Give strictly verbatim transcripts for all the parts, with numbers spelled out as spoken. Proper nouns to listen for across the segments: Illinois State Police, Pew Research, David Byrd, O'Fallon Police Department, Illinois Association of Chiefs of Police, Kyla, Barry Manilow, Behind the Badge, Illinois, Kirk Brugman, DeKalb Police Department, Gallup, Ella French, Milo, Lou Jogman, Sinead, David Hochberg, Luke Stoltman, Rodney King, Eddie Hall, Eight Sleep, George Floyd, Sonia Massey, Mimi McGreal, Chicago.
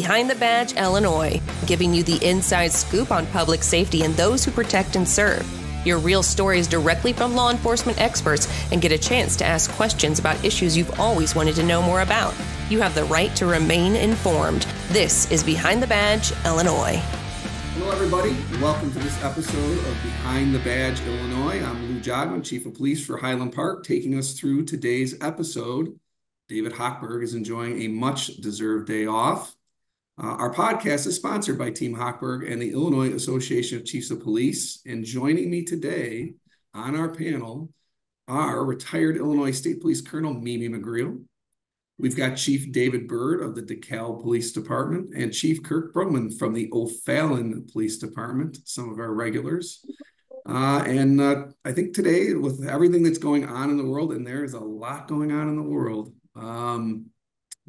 Behind the Badge, Illinois, giving you the inside scoop on public safety and those who protect and serve. Your real stories directly from law enforcement experts, and get a chance to ask questions about issues you've always wanted to know more about. You have the right to remain informed. This is Behind the Badge, Illinois. Hello, everybody. Welcome to this episode of Behind the Badge, Illinois. I'm Lou Jogman, Chief of Police for Highland Park. Taking us through today's episode, David Hochberg is enjoying a much-deserved day off. Uh, our podcast is sponsored by Team Hochberg and the Illinois Association of Chiefs of Police. And joining me today on our panel are retired Illinois State Police Colonel Mimi McGreal. We've got Chief David Byrd of the DeKalb Police Department and Chief Kirk Brugman from the O'Fallon Police Department, some of our regulars. Uh, and uh, I think today, with everything that's going on in the world, and there is a lot going on in the world, um,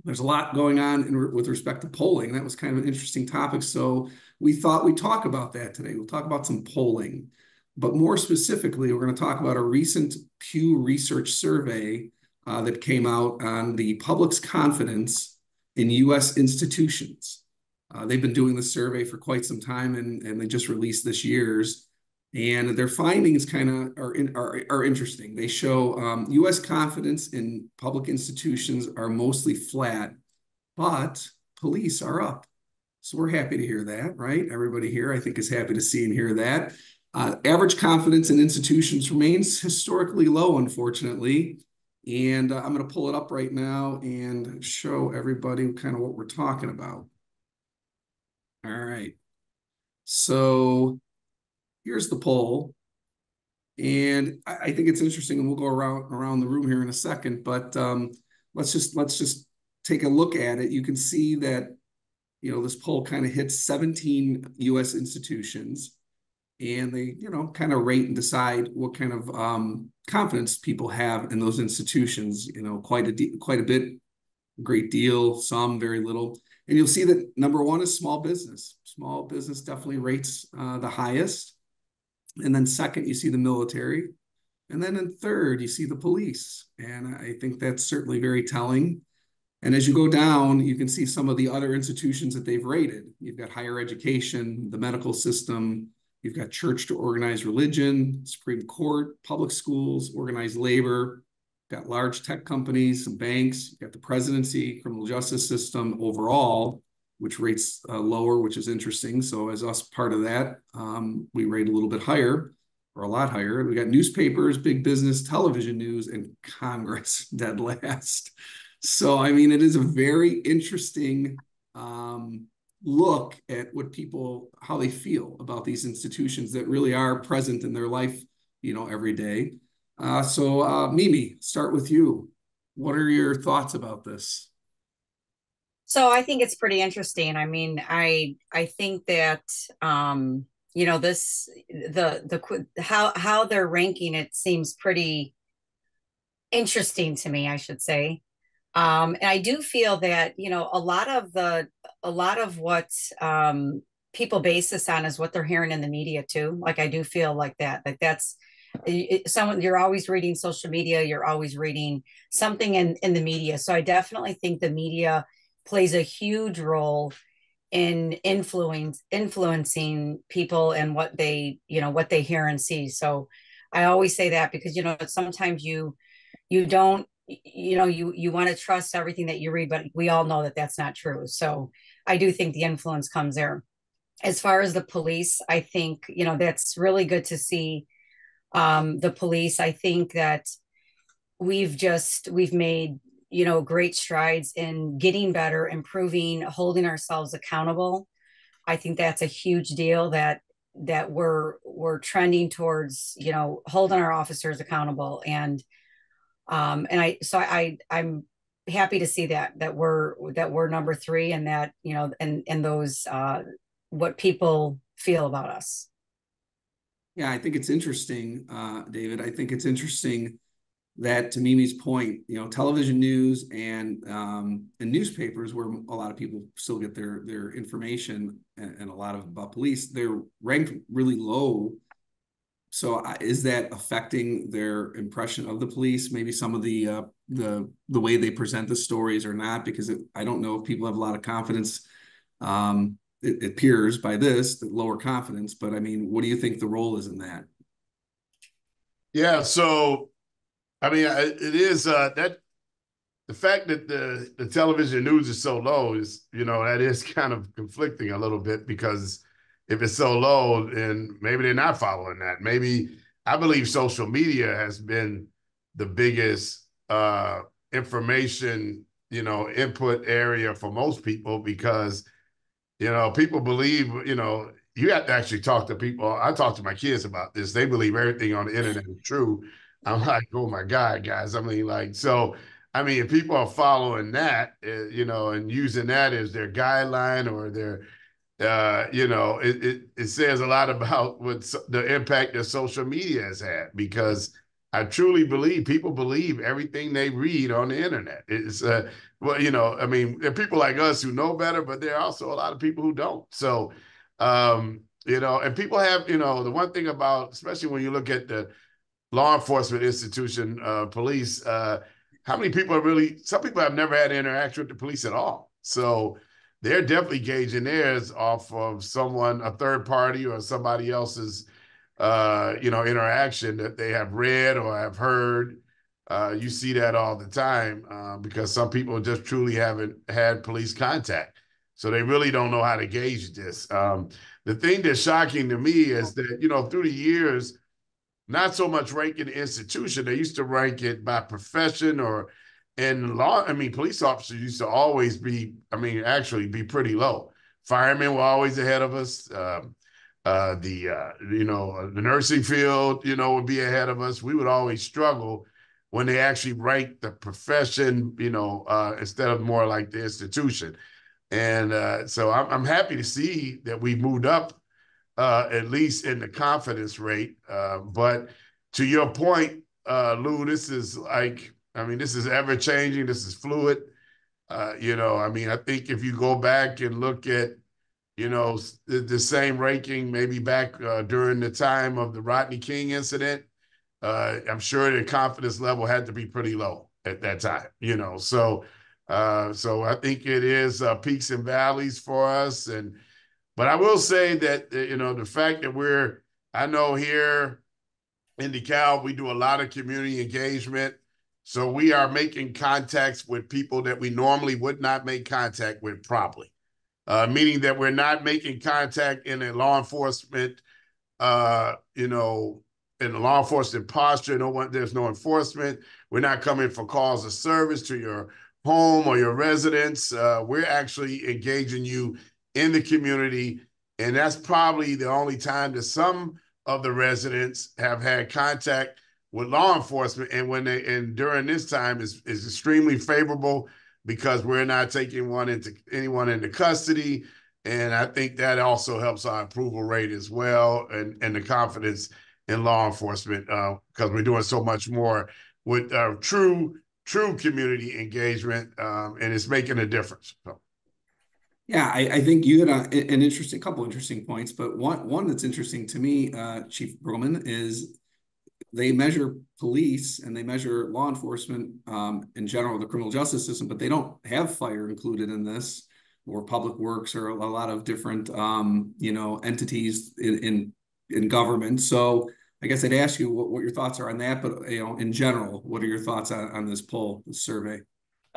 There's a lot going on in, with respect to polling. That was kind of an interesting topic. So we thought we'd talk about that today. We'll talk about some polling. But more specifically, we're going to talk about a recent Pew Research survey uh, that came out on the public's confidence in U S institutions. Uh, they've been doing this survey for quite some time, and, and they just released this year's. And their findings kind of are, in, are, are interesting. They show um, U S confidence in public institutions are mostly flat, but police are up. So we're happy to hear that, right? Everybody here, I think, is happy to see and hear that. Uh, average confidence in institutions remains historically low, unfortunately. And uh, I'm going to pull it up right now and show everybody kind of what we're talking about. All right. So here's the poll, and I, I think it's interesting, and we'll go around around the room here in a second, but um, let's just let's just take a look at it. You can see that, you know, this poll kind of hits seventeen U S institutions, and they, you know, kind of rate and decide what kind of um, confidence people have in those institutions, you know, quite a, quite a bit, great deal, some, very little. And you'll see that number one is small business. Small business definitely rates uh, the highest. And then second, you see the military. And then in third, you see the police. And I think that's certainly very telling. And as you go down, you can see some of the other institutions that they've rated. You've got higher education, the medical system. You've got church to organized religion, Supreme Court, public schools, organized labor. You've got large tech companies, some banks. You've got the presidency, criminal justice system overall, which rates uh, lower, which is interesting. So as us part of that, um, we rate a little bit higher, or a lot higher. We got newspapers, big business, television news, and Congress dead last. So, I mean, it is a very interesting um, look at what people, how they feel about these institutions that really are present in their life, you know, every day. Uh, so, uh, Mimi, start with you. What are your thoughts about this? So I think it's pretty interesting. I mean, I I think that um, you know, this the the how how they're ranking it seems pretty interesting to me, I should say. Um, and I do feel that, you know, a lot of the a lot of what um, people base this on is what they're hearing in the media too. Like, I do feel like that. Like, that's it, someone you're always reading social media. You're always reading something in in the media. So I definitely think the media plays a huge role in influence, influencing people and what they, you know, what they hear and see. So I always say that, because, you know, sometimes you, you don't, you know, you, you want to trust everything that you read, but we all know that that's not true. So I do think the influence comes there. As far as the police, I think, you know, that's really good to see um, the police. I think that we've just, we've made, you know, great strides in getting better, improving, holding ourselves accountable. I think that's a huge deal, that that we're we're trending towards, you know, holding our officers accountable. And um and I so I I'm happy to see that that we're that we're number three, and that, you know, and and those uh what people feel about us. Yeah, I think it's interesting, uh, David. I think it's interesting that, to Mimi's point, you know, television news and um, and newspapers, where a lot of people still get their their information, and, and a lot of about police, they're ranked really low. So is that affecting their impression of the police? Maybe some of the uh, the the way they present the stories or not, because it, I don't know if people have a lot of confidence Um, it, it appears by this that lower confidence, but I mean, what do you think the role is in that? Yeah, so I mean, it is uh, that the fact that the, the television news is so low is, you know, that is kind of conflicting a little bit, because if it's so low, then maybe they're not following that. Maybe I believe social media has been the biggest uh, information, you know, input area for most people, because, you know, people believe, you know, you have to actually talk to people. I talk to my kids about this. They believe everything on the internet is true. I'm like, oh my God, guys. I mean, like, so, I mean, if people are following that, uh, you know, and using that as their guideline or their, uh, you know, it, it it says a lot about what so, the impact that social media has had, because I truly believe people believe everything they read on the internet. It's, uh, well, you know, I mean, there are people like us who know better, but there are also a lot of people who don't. So, um, you know, and people have, you know, the one thing about, especially when you look at the law enforcement institution, uh, police, uh, how many people are really, some people have never had interaction with the police at all. So they're definitely gauging theirs off of someone, a third party or somebody else's, uh, you know, interaction that they have read or have heard. Uh, you see that all the time uh, because some people just truly haven't had police contact. So they really don't know how to gauge this. Um, the thing that's shocking to me is that, you know, through the years, not so much ranking the institution. They used to rank it by profession or in law. I mean, police officers used to always be, I mean, actually be pretty low. Firemen were always ahead of us. Um, uh, the, uh, you know, the nursing field, you know, would be ahead of us. We would always struggle when they actually ranked the profession, you know, uh, instead of more like the institution. And uh, so I'm, I'm happy to see that we moved up Uh, at least in the confidence rate. Uh, but to your point, uh, Lou, this is like, I mean, this is ever-changing. This is fluid. Uh, you know, I mean, I think if you go back and look at, you know, the, the same ranking maybe back uh, during the time of the Rodney King incident, uh, I'm sure the confidence level had to be pretty low at that time, you know. So, uh, so I think it is uh, peaks and valleys for us. And But I will say that, you know, the fact that we're, I know here in DeKalb, we do a lot of community engagement. So we are making contacts with people that we normally would not make contact with probably, uh, meaning that we're not making contact in a law enforcement, uh, you know, in the law enforcement posture. No one, there's no enforcement. We're not coming for calls of service to your home or your residence. Uh, we're actually engaging you in the community, and that's probably the only time that some of the residents have had contact with law enforcement. And when they, and during this time is is extremely favorable, because we're not taking one into anyone into custody, and I think that also helps our approval rate as well, and and the confidence in law enforcement, because uh, we're doing so much more with uh, true true community engagement, um, and it's making a difference. So. Yeah, I, I think you hit a, an interesting, couple interesting points, but one one that's interesting to me, uh, Chief Brugman, is they measure police and they measure law enforcement um, in general, the criminal justice system, but they don't have fire included in this, or public works, or a, a lot of different um, you know, entities in, in in government. So I guess I'd ask you what, what your thoughts are on that, but you know, in general, what are your thoughts on, on this poll, this survey?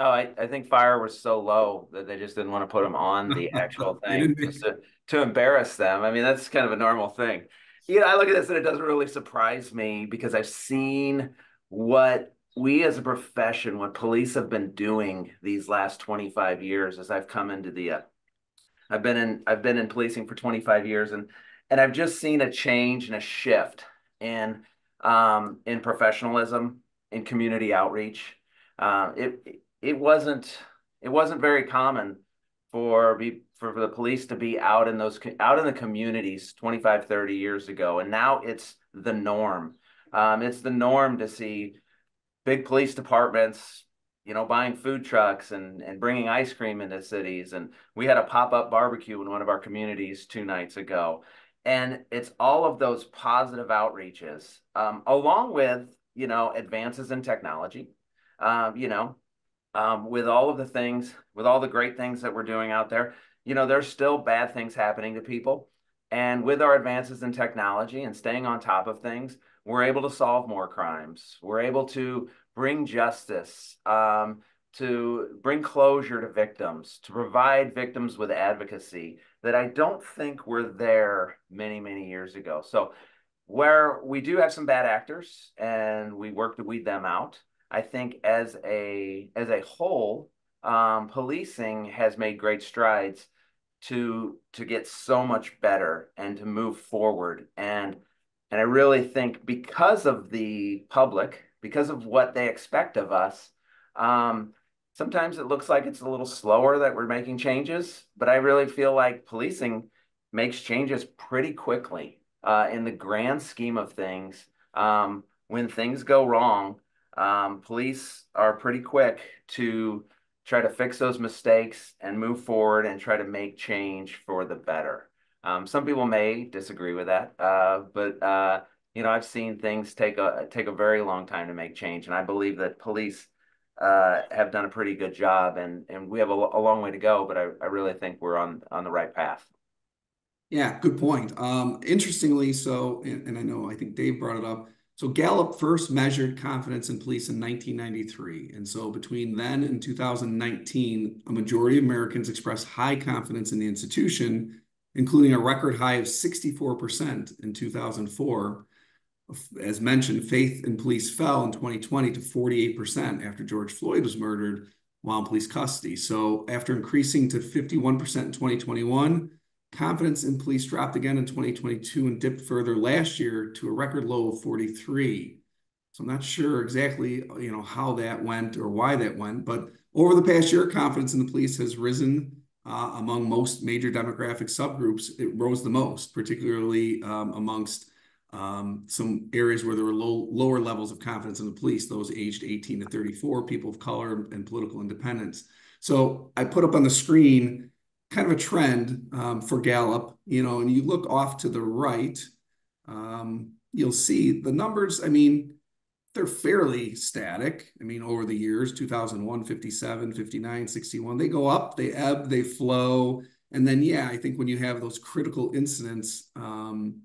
Oh, I, I think fire was so low that they just didn't want to put them on the actual thing just to, to embarrass them. I mean, that's kind of a normal thing. You know, I look at this and it doesn't really surprise me, because I've seen what we as a profession, what police have been doing these last twenty-five years as I've come into the, uh, I've been in, I've been in policing for twenty-five years, and, and I've just seen a change and a shift in, um, in professionalism, in community outreach. Uh, it, it It wasn't. It wasn't very common for be for the police to be out in those out in the communities twenty-five, thirty years ago, and now it's the norm. Um, it's the norm to see big police departments, you know, buying food trucks and and bringing ice cream into cities. And we had a pop-up barbecue in one of our communities two nights ago, and it's all of those positive outreaches, um, along with you know advances in technology, um, you know. Um, with all of the things, with all the great things that we're doing out there, you know, there's still bad things happening to people. And with our advances in technology and staying on top of things, we're able to solve more crimes. We're able to bring justice, um, to bring closure to victims, to provide victims with advocacy that I don't think were there many, many years ago. So where we do have some bad actors and we work to weed them out, I think as a, as a whole, um, policing has made great strides to, to get so much better and to move forward. And, and I really think because of the public, because of what they expect of us, um, sometimes it looks like it's a little slower that we're making changes, but I really feel like policing makes changes pretty quickly uh, in the grand scheme of things. Um, when things go wrong, um, police are pretty quick to try to fix those mistakes and move forward and try to make change for the better. Um, some people may disagree with that, uh, but uh, you know, I've seen things take a take a very long time to make change, and I believe that police uh, have done a pretty good job, and and we have a, a long way to go, but I, I really think we're on on the right path. Yeah, good point. Um, interestingly, so and, and I know I think Dave brought it up. So Gallup first measured confidence in police in nineteen ninety-three. And so between then and two thousand nineteen, a majority of Americans expressed high confidence in the institution, including a record high of sixty-four percent in two thousand four. As mentioned, faith in police fell in twenty twenty to forty-eight percent after George Floyd was murdered while in police custody. So after increasing to fifty-one percent in twenty twenty-one, confidence in police dropped again in twenty twenty-two and dipped further last year to a record low of forty-three. So I'm not sure exactly, you know, how that went or why that went, but over the past year, confidence in the police has risen uh, among most major demographic subgroups. It rose the most, particularly um, amongst um, some areas where there were low, lower levels of confidence in the police, those aged eighteen to thirty-four, people of color, and political independence. So I put up on the screen kind of a trend um, for Gallup, you know, and you look off to the right, um, you'll see the numbers. I mean, they're fairly static. I mean, over the years, two thousand one, fifty-seven, fifty-nine, sixty-one, they go up, they ebb, they flow. And then, yeah, I think when you have those critical incidents, um,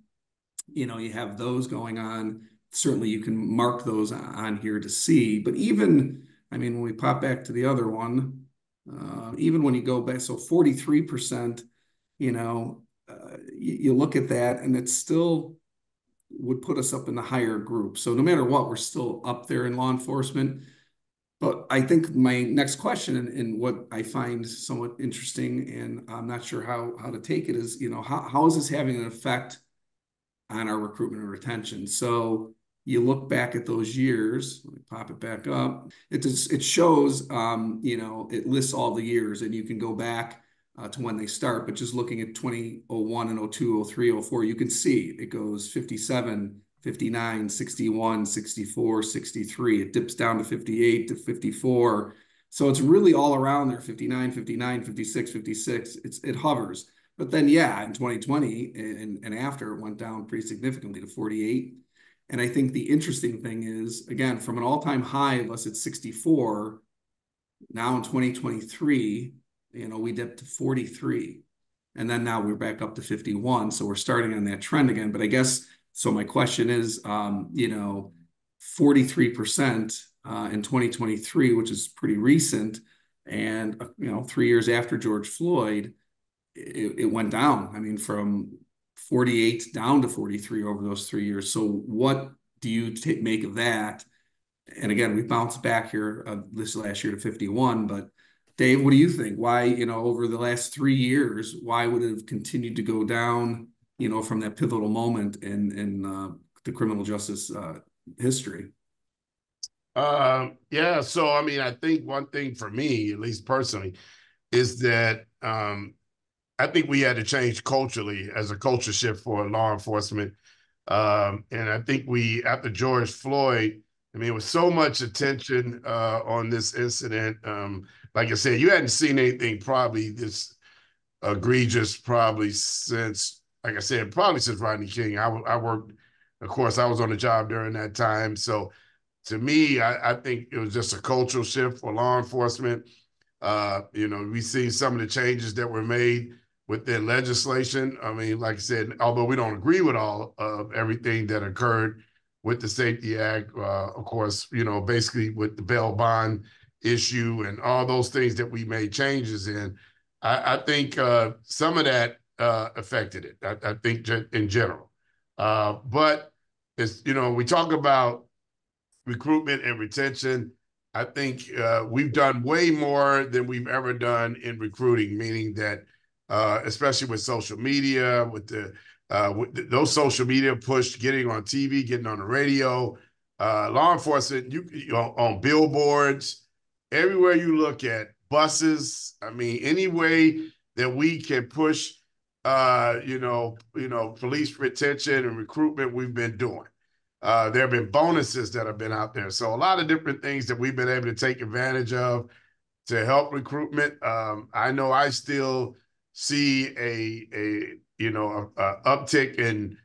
you know, you have those going on. Certainly you can mark those on here to see, but even, I mean, when we pop back to the other one, Uh, even when you go back, so forty-three percent, you know, uh, you, you look at that and it still would put us up in the higher group. So no matter what, we're still up there in law enforcement. But I think my next question, and, and what I find somewhat interesting, and I'm not sure how, how to take it, is, you know, how, how is this having an effect on our recruitment and retention? So you look back at those years, let me pop it back up. It does, it shows, um, you know, it lists all the years and you can go back uh, to when they start, but just looking at twenty oh one and oh two, oh three, oh four, you can see it goes fifty-seven, fifty-nine, sixty-one, sixty-four, sixty-three. It dips down to fifty-eight to fifty-four. So it's really all around there, fifty-nine, fifty-nine, fifty-six, fifty-six, it's, it hovers. But then, yeah, in twenty twenty and, and after, it went down pretty significantly to forty-eight. And I think the interesting thing is, again, from an all-time high of us at sixty-four, now in twenty twenty-three, you know, we dipped to forty-three. And then now we're back up to fifty-one. So we're starting on that trend again. But I guess, so my question is, um, you know, forty-three percent uh, in twenty twenty-three, which is pretty recent, and, you know, three years after George Floyd, it, it went down. I mean, from forty-eight down to forty-three over those three years. So what do you make of that? And again, we bounced back here uh, this last year to fifty-one, but Dave, what do you think? Why, you know, over the last three years, why would it have continued to go down, you know, from that pivotal moment in, in uh, the criminal justice uh, history? Uh, yeah, so, I mean, I think one thing for me, at least personally, is that um, I think we had to change culturally as a culture shift for law enforcement. Um, and I think we, after George Floyd, I mean, it was so much attention uh, on this incident. Um, like I said, you hadn't seen anything probably this egregious probably since, like I said, probably since Rodney King. I, I worked, of course, I was on the job during that time. So to me, I, I think it was just a cultural shift for law enforcement. Uh, you know, we see some of the changes that were made within legislation. I mean, like I said, although we don't agree with all of everything that occurred with the Safety Act, uh, of course, you know, basically with the bail bond issue and all those things that we made changes in, I, I think uh, some of that uh, affected it, I, I think in general. Uh, but, it's you know, we talk about recruitment and retention. I think uh, we've done way more than we've ever done in recruiting, meaning that, uh, especially with social media, with the uh, with those social media push, getting on T V, getting on the radio, uh, law enforcement, you, you know, on billboards, everywhere you look at, buses. I mean, any way that we can push, uh, you know, you know, police retention and recruitment, we've been doing. Uh, there have been bonuses that have been out there. So a lot of different things that we've been able to take advantage of to help recruitment. Um, I know I still see a, a you know, a, a uptick in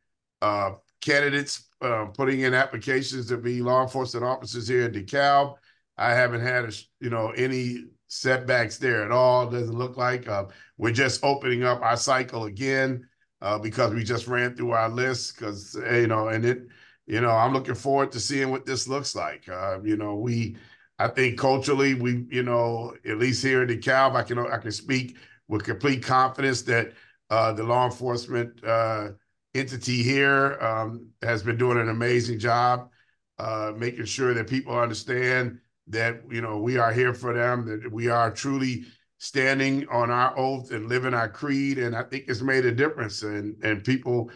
uh, candidates uh, putting in applications to be law enforcement officers here at DeKalb. I haven't had, a, you know, any setbacks there at all. Doesn't look like. Uh, we're just opening up our cycle again uh, because we just ran through our list because, you know, and it, You know, I'm looking forward to seeing what this looks like. Uh, you know, we, I think culturally, we, you know, at least here at DeKalb, I can I can speak with complete confidence that uh, the law enforcement uh, entity here um, has been doing an amazing job, uh, making sure that people understand that, you know, we are here for them, that we are truly standing on our oath and living our creed. And I think it's made a difference, and and people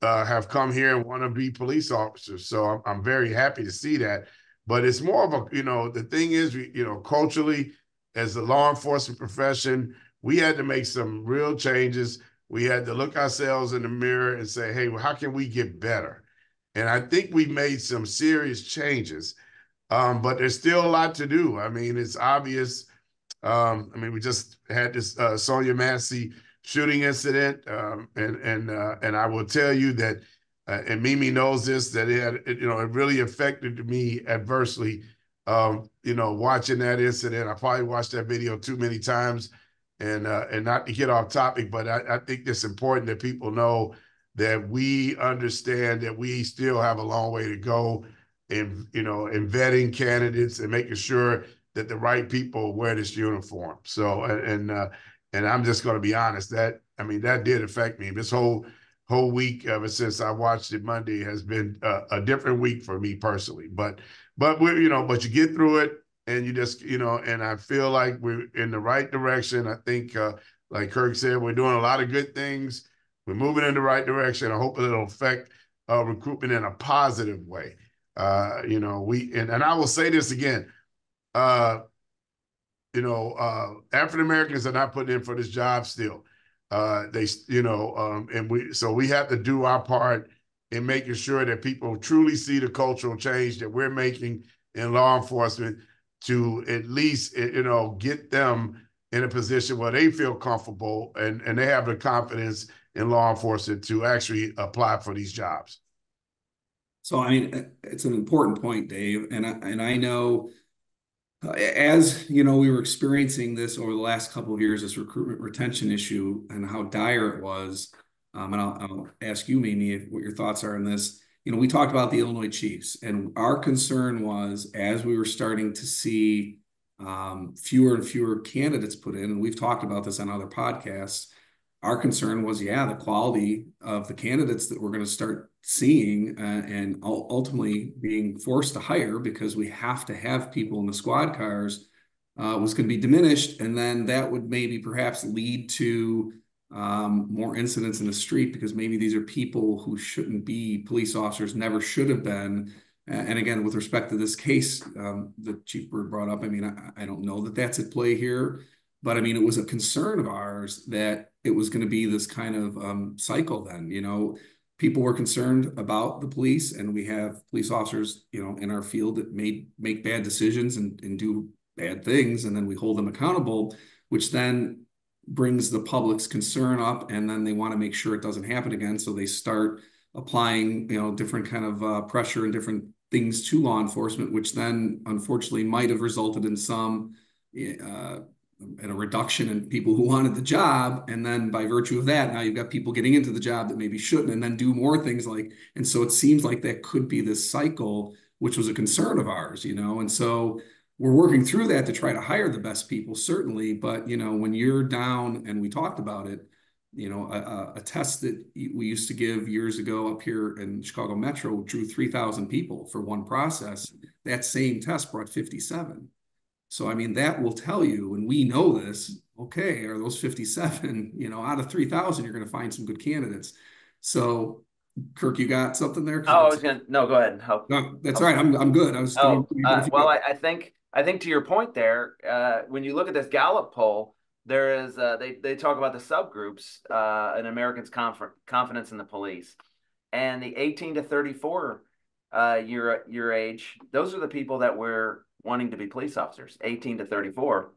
Uh, have come here and want to be police officers. So I'm, I'm very happy to see that. But it's more of a, you know, the thing is, we, you know, culturally, as the law enforcement profession, we had to make some real changes. We had to look ourselves in the mirror and say, hey, well, how can we get better? And I think we made some serious changes, um, but there's still a lot to do. I mean, it's obvious. Um, I mean, we just had this uh, Sonia Massey shooting incident, um, and and uh, and I will tell you that, uh, and Mimi knows this, that it had, it, you know, it really affected me adversely. Um, you know, watching that incident, I probably watched that video too many times, and uh, and not to get off topic, but I, I think it's important that people know that we understand that we still have a long way to go, in you know, in vetting candidates and making sure that the right people wear this uniform. So and. and uh, And I'm just going to be honest, that, I mean, that did affect me. This whole whole week, ever since I watched it Monday, has been a, a different week for me personally. But, but we're, you know, but you get through it, and you just, you know, and I feel like we're in the right direction. I think, uh, like Kirk said, we're doing a lot of good things. We're moving in the right direction. I hope it'll affect uh, recruitment in a positive way. Uh, you know, we, and, and I will say this again, uh, You know, uh, African-Americans are not putting in for this job still. Uh, they, you know, um, and we, so we have to do our part in making sure that people truly see the cultural change that we're making in law enforcement to at least, you know, get them in a position where they feel comfortable and, and they have the confidence in law enforcement to actually apply for these jobs. So, I mean, it's an important point, Dave. And I, and I know, Uh, as you know, we were experiencing this over the last couple of years, this recruitment retention issue and how dire it was. Um, and I'll, I'll ask you, Mimi, if, what your thoughts are on this. You know, we talked about the Illinois Chiefs, and our concern was as we were starting to see um, fewer and fewer candidates put in, and we've talked about this on other podcasts, our concern was, yeah, the quality of the candidates that we're going to start seeing uh, and ultimately being forced to hire because we have to have people in the squad cars uh, was going to be diminished. And then that would maybe perhaps lead to um, more incidents in the street because maybe these are people who shouldn't be police officers, never should have been. And again, with respect to this case um, that Chief Byrd brought up, I mean, I, I don't know that that's at play here. But I mean, it was a concern of ours that it was going to be this kind of um, cycle then, you know, people were concerned about the police, and we have police officers, you know, in our field that made, make bad decisions and, and do bad things. And then we hold them accountable, which then brings the public's concern up, and then they want to make sure it doesn't happen again. So they start applying, you know, different kind of uh, pressure and different things to law enforcement, which then unfortunately might have resulted in some, uh, at a reduction in people who wanted the job. And then by virtue of that, now you've got people getting into the job that maybe shouldn't, and then do more things like, and so it seems like that could be this cycle, which was a concern of ours, you know? And so we're working through that to try to hire the best people, certainly. But, you know, when you're down, and we talked about it, you know, a, a test that we used to give years ago up here in Chicago Metro drew three thousand people for one process. That same test brought fifty-seven. So, I mean, that will tell you, and we know this, okay, are those fifty-seven, you know, out of three thousand, you're going to find some good candidates. So, Kirk, you got something there? Oh, I was going to, no, go ahead. I'll, no, that's I'll, all right. I'm, I'm good. I was. Oh, doing, uh, well, I, I think, I think to your point there, uh, when you look at this Gallup poll, there is, uh, they, they talk about the subgroups uh, in Americans' conf- confidence in the police. And the eighteen to thirty-four uh, year, year age, those are the people that were wanting to be police officers, eighteen to thirty-four.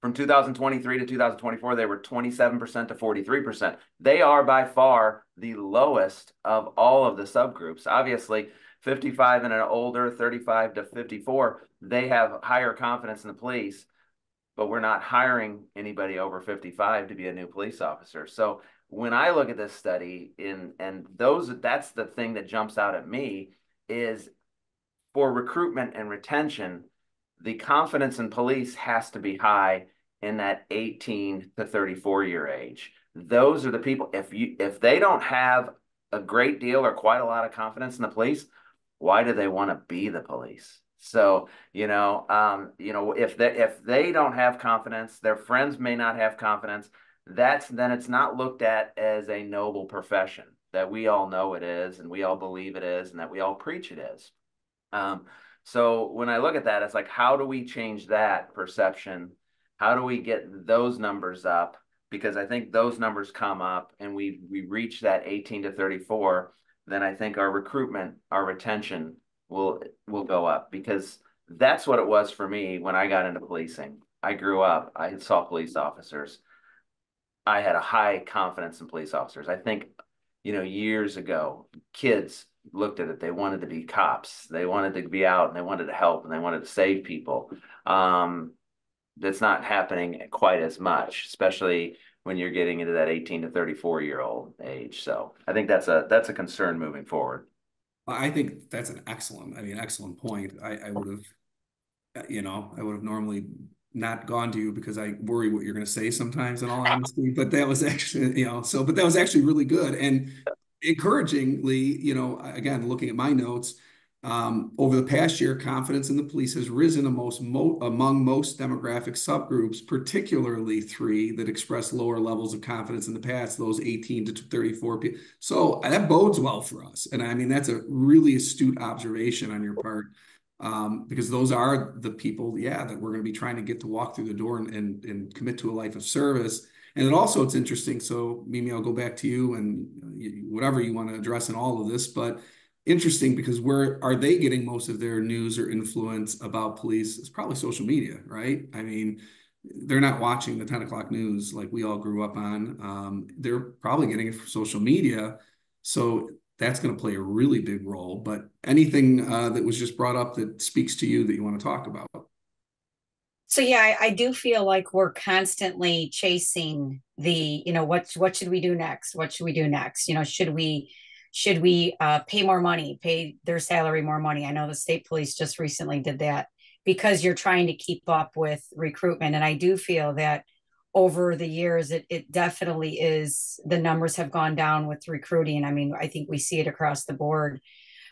From two thousand twenty-three to two thousand twenty-four, they were twenty-seven percent to forty-three percent. They are by far the lowest of all of the subgroups. Obviously, fifty-five and an older, thirty-five to fifty-four, they have higher confidence in the police, but we're not hiring anybody over fifty-five to be a new police officer. So when I look at this study, in and those that's the thing that jumps out at me, is for recruitment and retention, the confidence in police has to be high in that eighteen to thirty-four year age. Those are the people, if you if they don't have a great deal or quite a lot of confidence in the police, why do they want to be the police? So, you know, um, you know, if they if they don't have confidence, their friends may not have confidence, that's then it's not looked at as a noble profession that we all know it is, and we all believe it is, and that we all preach it is. Um, so when I look at that, it's like, how do we change that perception? How do we get those numbers up? Because I think those numbers come up and we we reach that eighteen to thirty-four, then I think our recruitment, our retention will will go up, because that's what it was for me when I got into policing. I grew up, I saw police officers. I had a high confidence in police officers. I think, you know, years ago, kids looked at it, they wanted to be cops, they wanted to be out, and they wanted to help, and they wanted to save people. Um, that's not happening quite as much, especially when you're getting into that eighteen to thirty-four year old age. So I think that's a that's a concern moving forward. I think that's an excellent, I mean, excellent point. I, I would have, you know, I would have normally not gone to you because I worry what you're going to say sometimes, in all honesty, but that was actually, you know, so, but that was actually really good. And encouragingly, you know, again, looking at my notes, um, over the past year, confidence in the police has risen most mo- among most demographic subgroups, particularly three that express lower levels of confidence in the past, those eighteen to thirty-four people. So that bodes well for us. And I mean, that's a really astute observation on your part, um, because those are the people, yeah, that we're going to be trying to get to walk through the door and, and, and commit to a life of service. And it also, it's interesting. So Mimi, I'll go back to you and whatever you want to address in all of this, but interesting, because where are they getting most of their news or influence about police? It's probably social media, right? I mean, they're not watching the ten o'clock news like we all grew up on. Um, they're probably getting it from social media. So that's going to play a really big role, but anything uh, that was just brought up that speaks to you that you want to talk about? So, yeah, I, I do feel like we're constantly chasing the, you know, what, what should we do next? What should we do next? You know, should we, should we uh, pay more money, pay their salary more money? I know the state police just recently did that, because you're trying to keep up with recruitment. And I do feel that over the years, it, it definitely is, the numbers have gone down with recruiting. I mean, I think we see it across the board,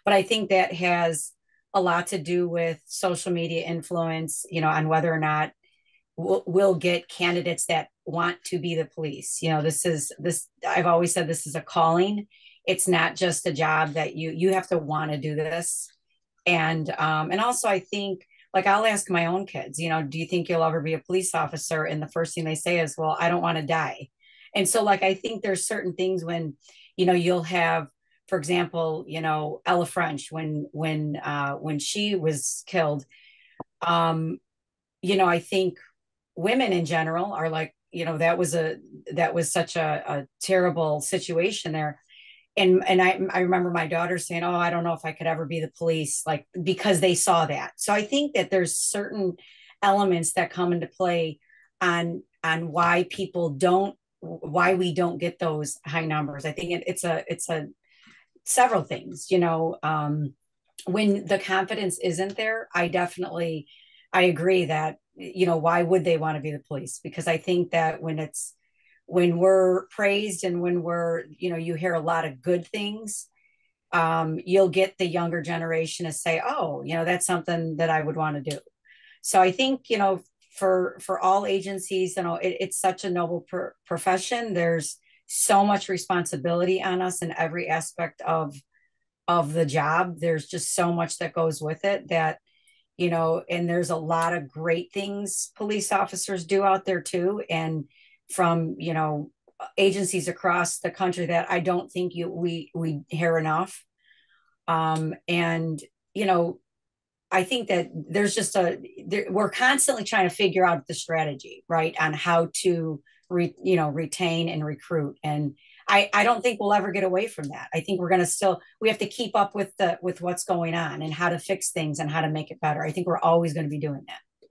but I think that has a lot to do with social media influence, you know, on whether or not we'll, we'll get candidates that want to be the police. You know, this is this, I've always said, this is a calling. It's not just a job that you, you have to want to do this. And, um, and also I think, like, I'll ask my own kids, you know, do you think you'll ever be a police officer? And the first thing they say is, well, I don't want to die. And so, like, I think there's certain things when, you know, you'll have, for example, you know, Ella French, when when uh, when she was killed, um, you know, I think women in general are like, you know, that was a that was such a, a terrible situation there, and and I I remember my daughter saying, oh, I don't know if I could ever be the police, like, because they saw that. So I think that there's certain elements that come into play on on why people don't, why we don't get those high numbers. I think it, it's a it's a several things. You know, um, when the confidence isn't there, I definitely I agree that, you know, why would they want to be the police? Because I think that when it's when we're praised and when we're, you know, you hear a lot of good things, um, you'll get the younger generation to say, oh, you know, that's something that I would want to do. So I think, you know, for for all agencies, you know, it, it's such a noble pr- profession. There's so much responsibility on us in every aspect of of the job. There's just so much that goes with it that, you know, and there's a lot of great things police officers do out there too. And from, you know, agencies across the country that I don't think you we we hear enough. Um, and, you know, I think that there's just a, there, we're constantly trying to figure out the strategy, right, on how to, re, you know, retain and recruit. And I, I don't think we'll ever get away from that. I think we're going to still, we have to keep up with the, with what's going on and how to fix things and how to make it better. I think we're always going to be doing that.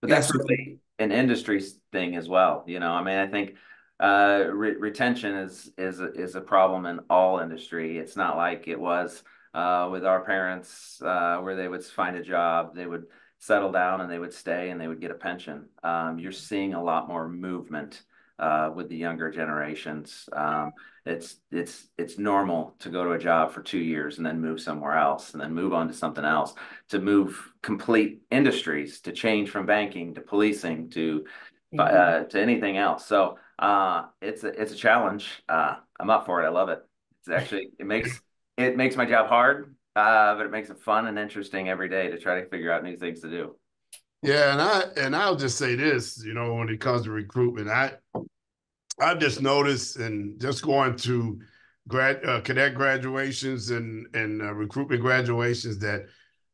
But that's really an industry thing as well. You know, I mean, I think uh, re- retention is, is, a, is a problem in all industry. It's not like it was uh, with our parents uh, where they would find a job, they would settle down and they would stay and they would get a pension. Um, you're seeing a lot more movement uh, with the younger generations. Um, it's, it's, it's normal to go to a job for two years and then move somewhere else and then move on to something else, to move complete industries, to change from banking to policing to, uh, to anything else. So uh, it's a, it's a challenge. Uh, I'm up for it. I love it. It's actually, it makes, it makes my job hard, uh, but it makes it fun and interesting every day to try to figure out new things to do. Yeah, and I and I'll just say this, you know, when it comes to recruitment, I I've just noticed, and just going to grad uh, cadet graduations and and uh, recruitment graduations, that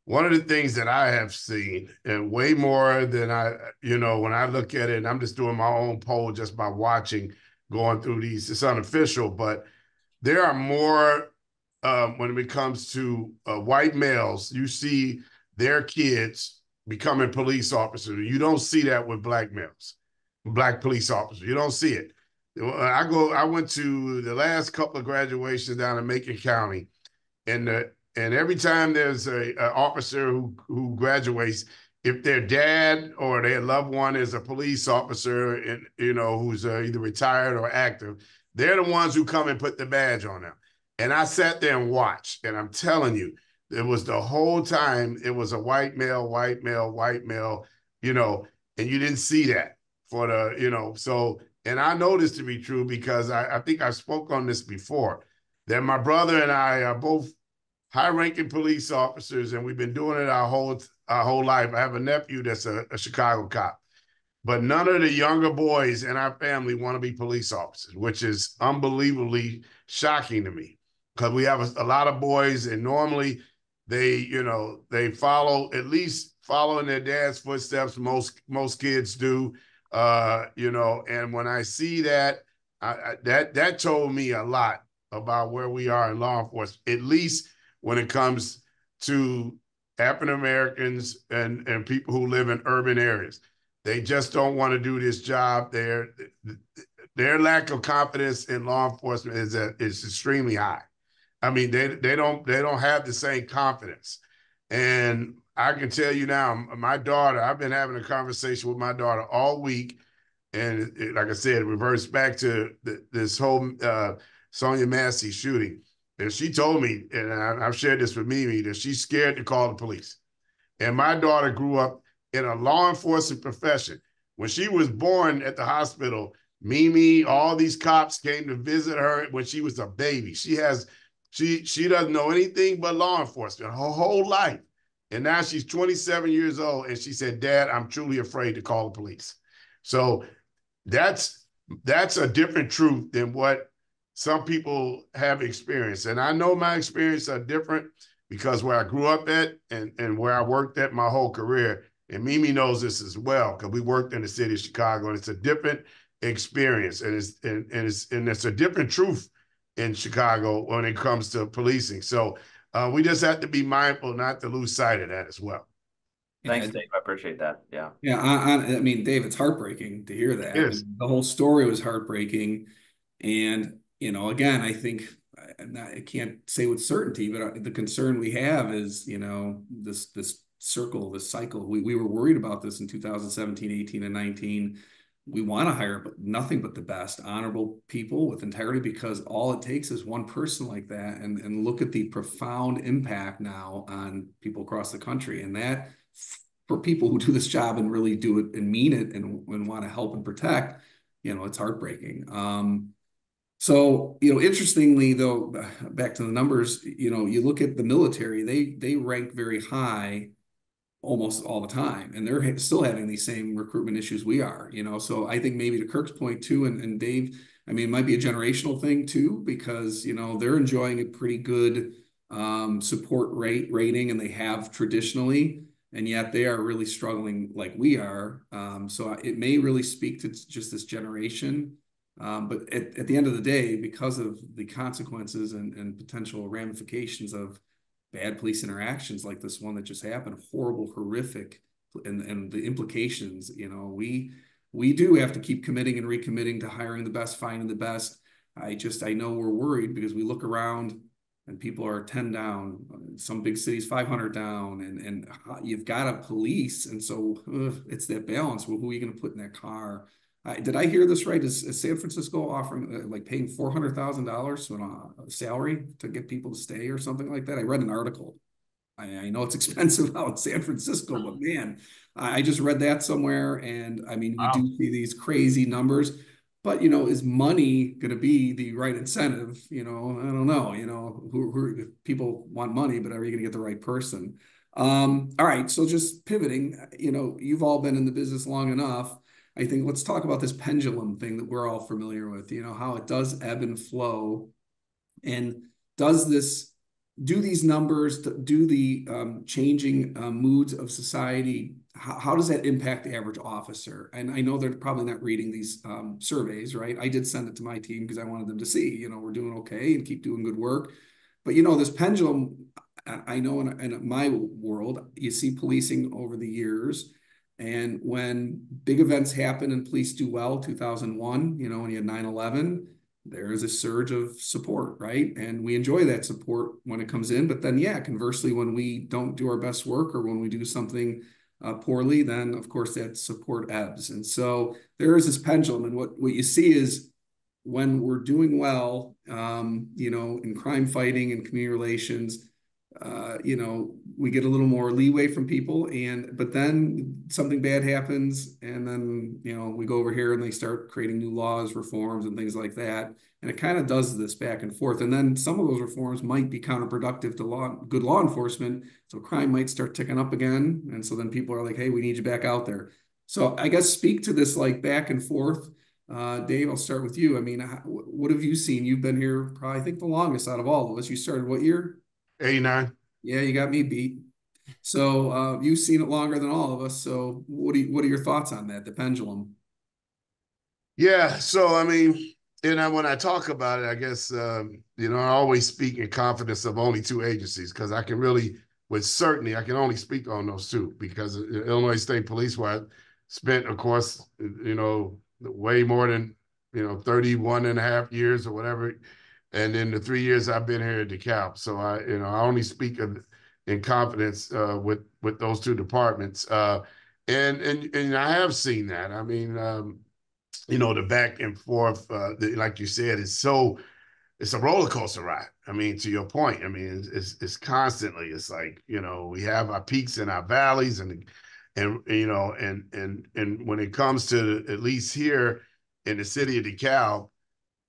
one of the things that I have seen, and way more than I, you know, when I look at it, and I'm just doing my own poll just by watching, going through these. It's unofficial, but there are more. Um, when it comes to uh, white males, you see their kids becoming police officers. You don't see that with black males, black police officers. You don't see it. I go. I went to the last couple of graduations down in Macon County, and uh, and every time there's a, a officer who who graduates, if their dad or their loved one is a police officer, and you know who's uh, either retired or active, they're the ones who come and put the badge on them. And I sat there and watched, and I'm telling you, it was the whole time, it was a white male, white male, white male, you know, and you didn't see that for the, you know, so, and I know this to be true because I, I think I spoke on this before, that my brother and I are both high-ranking police officers, and we've been doing it our whole, our whole life. I have a nephew that's a, a Chicago cop, but none of the younger boys in our family want to be police officers, which is unbelievably shocking to me. Because we have a, a lot of boys, and normally they, you know, they follow, at least following their dad's footsteps, most most kids do, uh, you know, and when I see that, I, I, that that told me a lot about where we are in law enforcement, at least when it comes to African Americans and, and people who live in urban areas. They just don't want to do this job. Their, their lack of confidence in law enforcement is, a, is extremely high. I mean, they they don't they don't have the same confidence. And I can tell you now, my daughter, I've been having a conversation with my daughter all week. And it, it, like I said, it reverts back to the, this whole uh, Sonia Massey shooting. And she told me, and I, I've shared this with Mimi, that she's scared to call the police. And my daughter grew up in a law enforcement profession. When she was born at the hospital, Mimi, all these cops came to visit her when she was a baby. She has... She she doesn't know anything but law enforcement her whole life. And now she's twenty-seven years old, and she said, Dad, I'm truly afraid to call the police. So that's that's a different truth than what some people have experienced. And I know my experiences are different because where I grew up at and, and where I worked at my whole career, and Mimi knows this as well, because we worked in the city of Chicago, and it's a different experience, and it's and, and it's and it's a different truth in Chicago when it comes to policing. So uh, we just have to be mindful not to lose sight of that as well. Thanks, Dave. I appreciate that. Yeah. Yeah. I, I, I mean, Dave, it's heartbreaking to hear that. Yes. The whole story was heartbreaking. And, you know, again, I think I'm not, I can't say with certainty, but the concern we have is, you know, this, this circle, this cycle. We, we were worried about this in two thousand seventeen, eighteen, and nineteen. We want to hire but nothing but the best honorable people with integrity, because all it takes is one person like that. And, and look at the profound impact now on people across the country. And that, for people who do this job and really do it and mean it and, and want to help and protect, you know, it's heartbreaking. Um, so, you know, interestingly, though, back to the numbers, you know, you look at the military, they, they rank very high almost all the time, and they're still having these same recruitment issues we are, you know. So I think maybe to Kirk's point too, and, and Dave, I mean, it might be a generational thing too, because, you know, they're enjoying a pretty good um, support rate rating, and they have traditionally, and yet they are really struggling like we are. Um, so it may really speak to just this generation. Um, but at, at the end of the day, because of the consequences and, and potential ramifications of bad police interactions like this one that just happened, horrible, horrific, and, and the implications, you know, we we do have to keep committing and recommitting to hiring the best, finding the best. I just, I know we're worried because we look around and people are ten down, some big cities five hundred down, and, and you've got to police. And so ugh, it's that balance. Well, who are you going to put in that car? Uh, did I hear this right? Is, is San Francisco offering, uh, like paying four hundred thousand dollars to a uh, salary to get people to stay or something like that? I read an article. I, I know it's expensive out in San Francisco, but man, I, I just read that somewhere. And I mean, wow. You do see these crazy numbers. But, you know, is money going to be the right incentive? You know, I don't know, you know, who, who people want money, but are you going to get the right person? Um, all right. So just pivoting, you know, you've all been in the business long enough. I think let's talk about this pendulum thing that we're all familiar with, you know, how it does ebb and flow. And does this, do these numbers, do the um, changing uh, moods of society, how, how does that impact the average officer? And I know they're probably not reading these um, surveys, right? I did send it to my team because I wanted them to see, you know, we're doing okay and keep doing good work. But, you know, this pendulum, I know in, in my world, you see policing over the years. And when big events happen and police do well, two thousand one, you know, when you had nine eleven, there is a surge of support, right? And we enjoy that support when it comes in. But then, yeah, conversely, when we don't do our best work or when we do something uh, poorly, then, of course, that support ebbs. And so there is this pendulum. And what, what you see is when we're doing well, um, you know, in crime fighting and community relations, Uh, you know, we get a little more leeway from people, and but then something bad happens, and then, you know, we go over here and they start creating new laws, reforms, and things like that, and it kind of does this back and forth. And then some of those reforms might be counterproductive to law, good law enforcement, so crime might start ticking up again, and so then people are like, hey, we need you back out there. So I guess speak to this like back and forth. Uh, Dave, I'll start with you. I mean, what have you seen? You've been here probably, I think, the longest out of all of us. You started what year? eighty-nine. Yeah, you got me beat. So uh, you've seen it longer than all of us. So what do you, what are your thoughts on that, the pendulum? Yeah, so, I mean, and I, when I talk about it, I guess, um, you know, I always speak in confidence of only two agencies, because I can really, with certainty, I can only speak on those two, because Illinois State Police, where I spent, of course, you know, way more than, you know, thirty-one and a half years or whatever. And then the three years I've been here at DeKalb. So I, you know, I only speak of, in confidence uh, with with those two departments. Uh, and and and I have seen that. I mean, um, you know, the back and forth, uh, the, like you said, is so it's a roller coaster ride. I mean, to your point, I mean, it's it's constantly. It's like, you know, we have our peaks and our valleys, and and you know, and and and when it comes to, at least here in the city of DeKalb,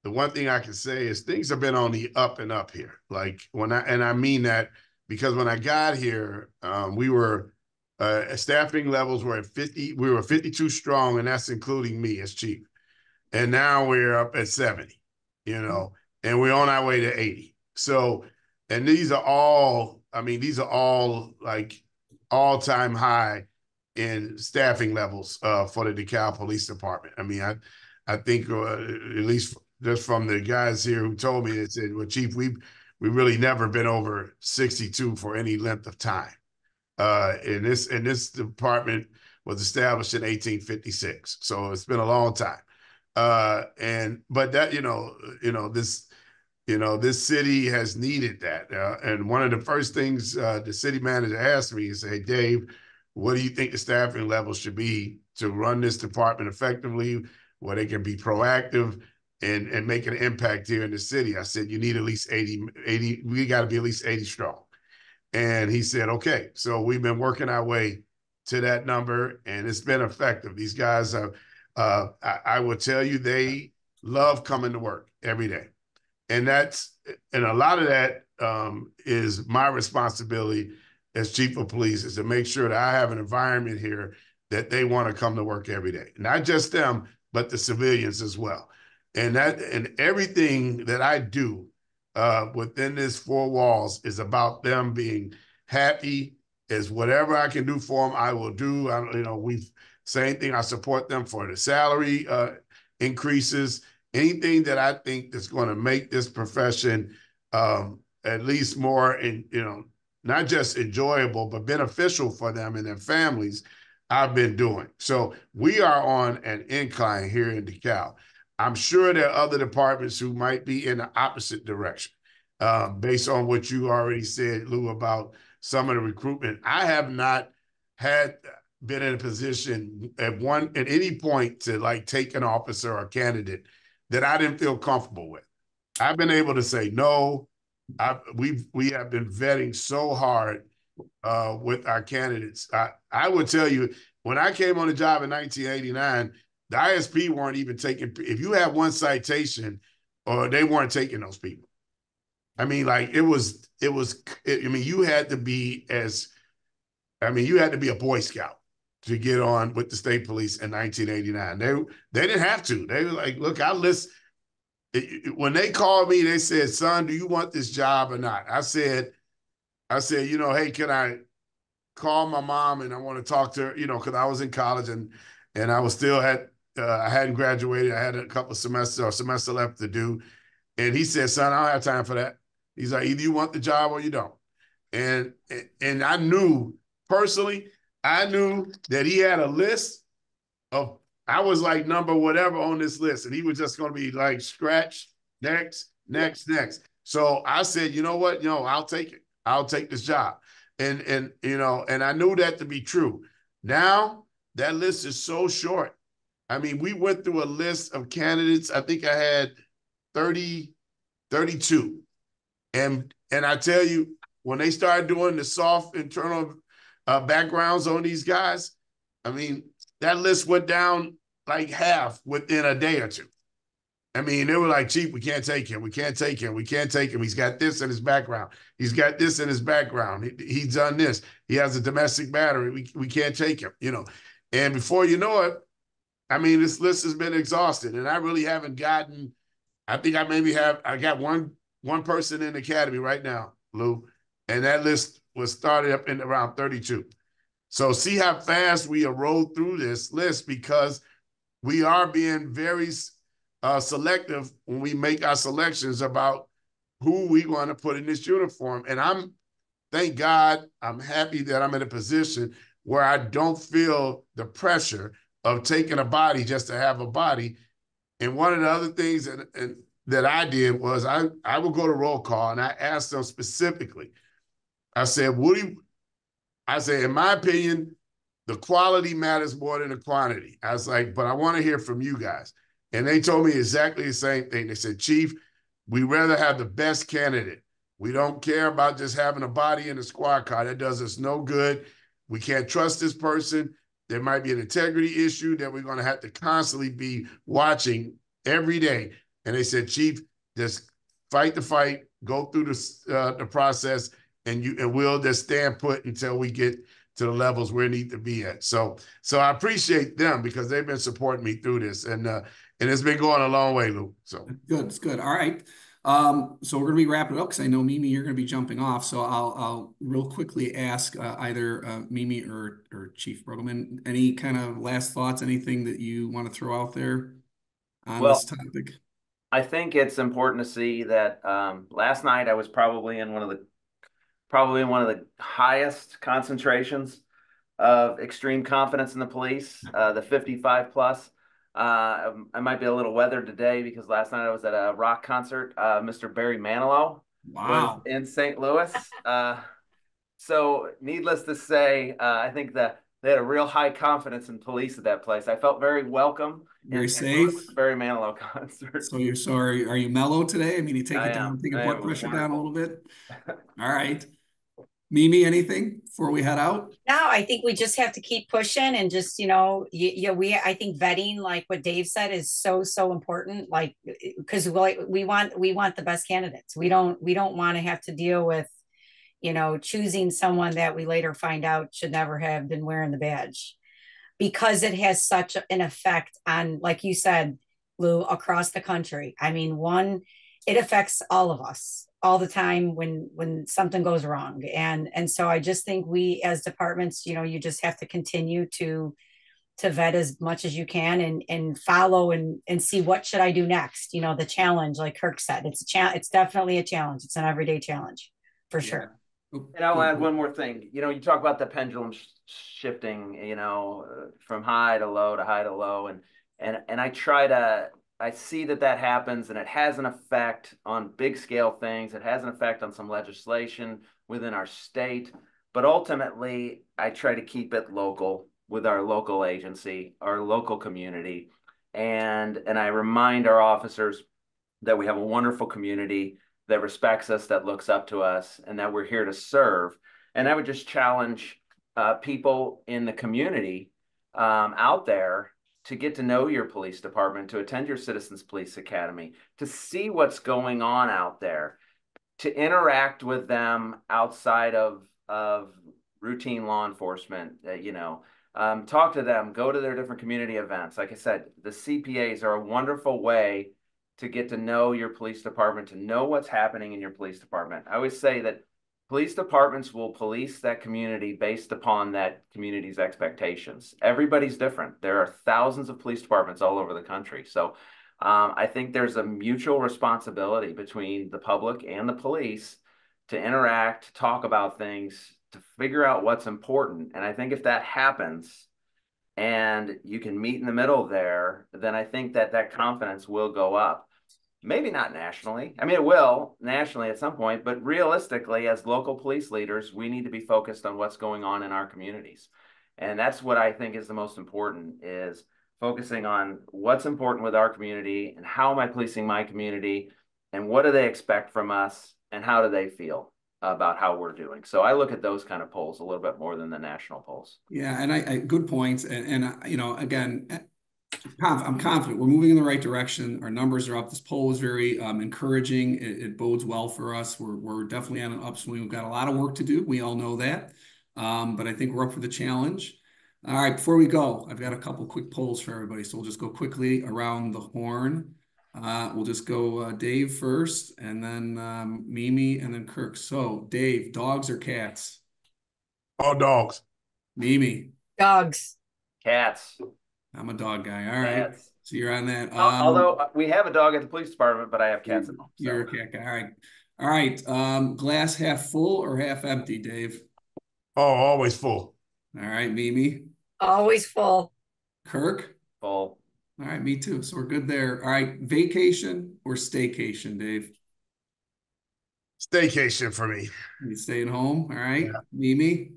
the one thing I can say is things have been on the up and up here. Like when I, and I mean that, because when I got here, um, we were, uh, staffing levels were at fifty, we were fifty-two strong, and that's including me as chief. And now we're up at seventy, you know, and we're on our way to eighty. So, and these are all, I mean, these are all like all-time high in staffing levels uh, for the DeKalb Police Department. I mean, I, I think uh, at least just from the guys here who told me, that said, well, Chief, we've we really never been over sixty-two for any length of time. Uh, and this and this department was established in eighteen fifty-six, so it's been a long time. Uh, and but that you know you know this you know this city has needed that. Uh, and one of the first things uh, the city manager asked me is, "Hey, Dave, what do you think the staffing level should be to run this department effectively, where they can be proactive and and make an impact here in the city?" I said, "You need at least eighty, eighty. We got to be at least eighty strong." And he said, "Okay." So we've been working our way to that number, and it's been effective. These guys are, uh, I, I will tell you, they love coming to work every day. And that's, and a lot of that um, is my responsibility as chief of police, is to make sure that I have an environment here that they want to come to work every day. Not just them, but the civilians as well. And that, and everything that I do uh, within these four walls is about them being happy. Is whatever I can do for them, I will do. I, you know, we've same thing. I support them for the salary uh, increases. Anything that I think that's going to make this profession um, at least more, in you know, not just enjoyable but beneficial for them and their families, I've been doing. So we are on an incline here in DeKalb. I'm sure there are other departments who might be in the opposite direction, uh, based on what you already said, Lou, about some of the recruitment. I have not had been in a position at one at any point to like take an officer or candidate that I didn't feel comfortable with. I've been able to say no. I, we've we have been vetting so hard uh, with our candidates. I I would tell you, when I came on the job in nineteen eighty-nine. The I S P weren't even taking, if you had one citation, or they weren't taking those people. I mean, like it was, it was, it, I mean, you had to be as, I mean, you had to be a Boy Scout to get on with the state police in nineteen eighty-nine. They, they didn't have to. They were like, look, I list, it, when they called me, they said, "Son, do you want this job or not?" I said, I said, you know, "Hey, can I call my mom and I want to talk to her?" You know, cause I was in college and, and I was still at, Uh, I hadn't graduated. I had a couple of semesters or semester left to do. And he said, "Son, I don't have time for that." He's like, "Either you want the job or you don't." And, and I knew, personally, I knew that he had a list of, I was like number whatever on this list. And he was just going to be like scratched, next, next, next. So I said, "You know what? No, I'll take it. I'll take this job." And, and, you know, and I knew that to be true. Now that list is so short. I mean, we went through a list of candidates. I think I had thirty, thirty-two. And, and I tell you, when they started doing the soft internal uh, backgrounds on these guys, I mean, that list went down like half within a day or two. I mean, they were like, "Chief, we can't take him. We can't take him. We can't take him. He's got this in his background. He's got this in his background. He, he's done this. He has a domestic battery. We, we can't take him," you know. And before you know it, I mean, this list has been exhausted, and I really haven't gotten, I think I maybe have, I got one one person in the academy right now, Lou, and that list was started up in around thirty-two. So see how fast we erode through this list, because we are being very uh, selective when we make our selections about who we want to put in this uniform. And I'm, thank God, I'm happy that I'm in a position where I don't feel the pressure of taking a body just to have a body. And one of the other things that, and, that I did was I, I would go to roll call and I asked them specifically. I said, "What do you?" I said, "In my opinion, the quality matters more than the quantity." I was like, "But I want to hear from you guys." And they told me exactly the same thing. They said, "Chief, we rather have the best candidate. We don't care about just having a body in a squad car. That does us no good. We can't trust this person. There might be an integrity issue that we're going to have to constantly be watching every day." And they said, "Chief, just fight the fight, go through this, uh, the process, and you and we'll just stand put until we get to the levels we need to be at." So, so I appreciate them because they've been supporting me through this, and uh, and it's been going a long way, Lou. So good, it's good. All right, um, so we're going to be wrapping up because I know Mimi, you're going to be jumping off. So I'll I'll real quickly ask uh, either uh, Mimi or. or Chief Brugman, any kind of last thoughts, anything that you want to throw out there on well, this topic? I think it's important to see that um, last night I was probably in one of the probably one of the highest concentrations of extreme confidence in the police, uh, the fifty-five plus. Uh, I might be a little weathered today because last night I was at a rock concert. Uh, Mister Barry Manilow wow. was in Saint Louis. Uh, so needless to say, uh, I think that they had a real high confidence in police at that place. I felt very welcome. Very safe. Barry Manilow concert. So you're sorry. Are you mellow today? I mean, you take it down, take your blood pressure down a little bit. All right. Mimi, anything before we head out? No, I think we just have to keep pushing and just, you know, you, you, we, I think vetting, like what Dave said, is so, so important. Like, because we, we want, we want the best candidates. We don't, we don't want to have to deal with, you know, choosing someone that we later find out should never have been wearing the badge, because it has such an effect on, like you said, Lou, across the country. I mean, one, it affects all of us all the time when, when something goes wrong. And, and so I just think we, as departments, you know, you just have to continue to, to vet as much as you can and, and follow and, and see what should I do next? You know, the challenge, like Kirk said, it's a challenge. It's definitely a challenge. It's an everyday challenge for yeah. sure. And I'll add one more thing. You know, you talk about the pendulum sh shifting, you know, uh, from high to low to high to low. And, and, and I try to, I see that that happens, and it has an effect on big scale things. It has an effect on some legislation within our state, but ultimately I try to keep it local with our local agency, our local community. And, and I remind our officers that we have a wonderful community that respects us, that looks up to us, and that we're here to serve. And I would just challenge uh, people in the community um, out there to get to know your police department, to attend your Citizens Police Academy, to see what's going on out there, to interact with them outside of, of routine law enforcement, uh, you know, um, talk to them, go to their different community events. Like I said, the C P As are a wonderful way to get to know your police department, to know what's happening in your police department. I always say that police departments will police that community based upon that community's expectations. Everybody's different. There are thousands of police departments all over the country. So um, I think there's a mutual responsibility between the public and the police to interact, to talk about things, to figure out what's important. And I think if that happens and you can meet in the middle there, then I think that that confidence will go up. Maybe not nationally. I mean, it will nationally at some point, but realistically, as local police leaders, we need to be focused on what's going on in our communities. And that's what I think is the most important, is focusing on what's important with our community and how am I policing my community and what do they expect from us and how do they feel about how we're doing. So I look at those kind of polls a little bit more than the national polls. Yeah, and I, I good points. And, and uh, you know, again, I'm confident we're moving in the right direction. Our numbers are up. This poll is very um, encouraging. It, it bodes well for us. We're, we're definitely on an upswing. We've got a lot of work to do. We all know that. Um, but I think we're up for the challenge. All right, before we go, I've got a couple quick polls for everybody. So we'll just go quickly around the horn. Uh, we'll just go uh, Dave first, and then um, Mimi, and then Kirk. So Dave, dogs or cats? Oh, dogs. Mimi? Dogs. Cats. I'm a dog guy. All right. Cats. So you're on that. Um, Although we have a dog at the police department, but I have cats at home. So. You're a cat guy. All right. All right. Um, glass half full or half empty, Dave? Oh, always full. All right, Mimi? Always full. Kirk? Full. All right, me too. So we're good there. All right, vacation or staycation, Dave? Staycation for me. You staying home? All right. Yeah. Mimi?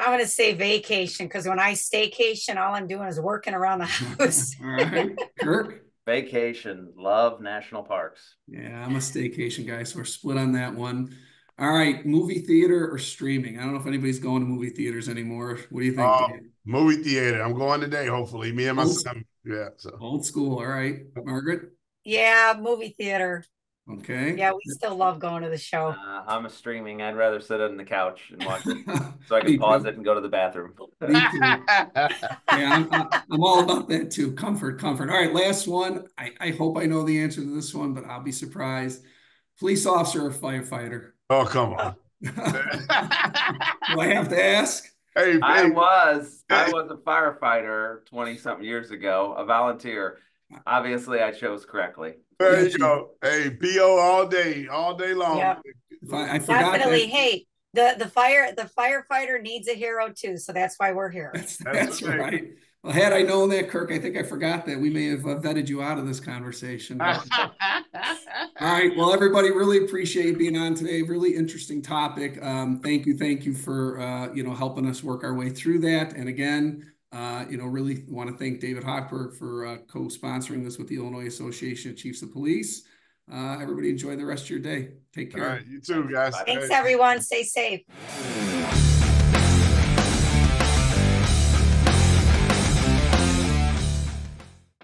I'm going to say vacation, because when I staycation, all I'm doing is working around the house. All right. Kirk? Vacation. Love national parks. Yeah, I'm a staycation guy, so we're split on that one. All right. Movie theater or streaming? I don't know if anybody's going to movie theaters anymore. What do you think, uh, Dave? Movie theater. I'm going today, hopefully. Me and my old, son. Yeah. So. Old school. All right. Margaret? Yeah, movie theater. Okay. Yeah, we still love going to the show. Uh, I'm a streaming. I'd rather sit on the couch and watch it, so I can pause it and go to the bathroom. Me too. Yeah, I'm, I'm all about that too. Comfort, comfort. All right, last one. I, I hope I know the answer to this one, but I'll be surprised. Police officer or firefighter? Oh, come on. Do I have to ask? Hey, hey. I was. I was a firefighter twenty-something years ago, a volunteer. Obviously, I chose correctly. There you go. Hey, B O all day, all day long. Yep. I, I forgot Definitely. That. Hey, The the fire the firefighter needs a hero too, so that's why we're here. That's, that's, that's right. right. Well, had I known that, Kirk, I think I forgot that we may have uh, vetted you out of this conversation. All right. Well, everybody, really appreciate being on today. Really interesting topic. Um, thank you, thank you for uh, you know helping us work our way through that. And again, uh, you know, really want to thank David Hochberg for uh, co-sponsoring this with the Illinois Association of Chiefs of Police. Uh, everybody enjoy the rest of your day. Take care. All right, you too, guys. Thanks, everyone. Stay safe.